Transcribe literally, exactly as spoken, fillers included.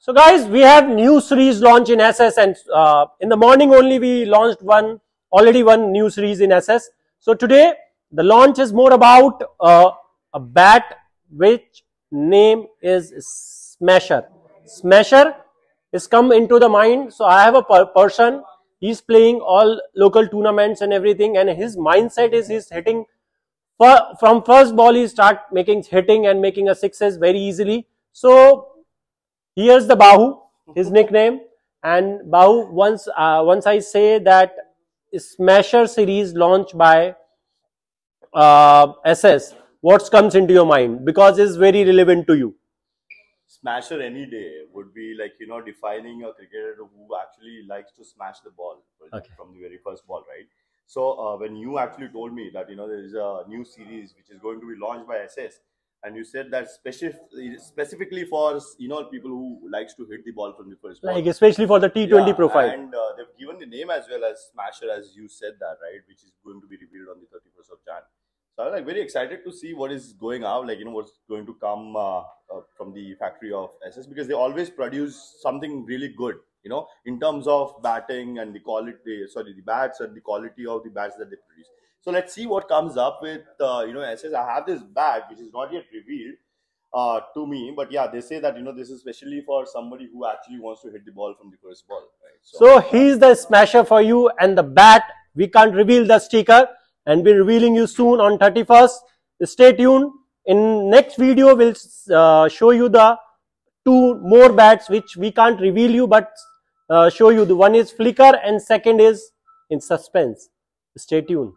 So guys, we have new series launch in S S, and uh, in the morning only we launched one, already one new series in S S. So today the launch is more about uh, a bat which name is Smasher. Smasher is come into the mind. So I have a per person, he's playing all local tournaments and everything, and his mindset is he's hitting, from first ball he start making hitting and making a sixes very easily. So here's the Bahu, his nickname. And Bahu, once uh, once I say that Smasher series launched by uh, S S, what comes into your mind, because it's very relevant to you? Smasher any day would be like, you know, defining a cricketer who actually likes to smash the ball, okay, from the very first ball, right? So uh, when you actually told me that, you know, there is a new series which is going to be launched by S S, and you said that specif specifically for, you know, people who likes to hit the ball from the first ball. Like especially for the T twenty, yeah, profile. And uh, they've given the name as well as Smasher, as you said that, right, which is going to be revealed on the thirty-first of Jan. So I'm like very excited to see what is going out, like, you know, what's going to come uh, uh, from the factory of S S, because they always produce something really good, you know, in terms of batting and the quality, sorry, the bats and the quality of the bats that they produce. So let's see what comes up with, uh, you know, S S. I have this bat which is not yet revealed uh, to me, but yeah, they say that, you know, this is especially for somebody who actually wants to hit the ball from the first ball. Right? So, so he's the Smasher for you, and the bat, we can't reveal the sticker, and we're revealing you soon on thirty-first. Stay tuned. In next video, we'll uh, show you the two more bats which we can't reveal you, but uh, show you. The one is Flicker and second is In Suspense. Stay tuned.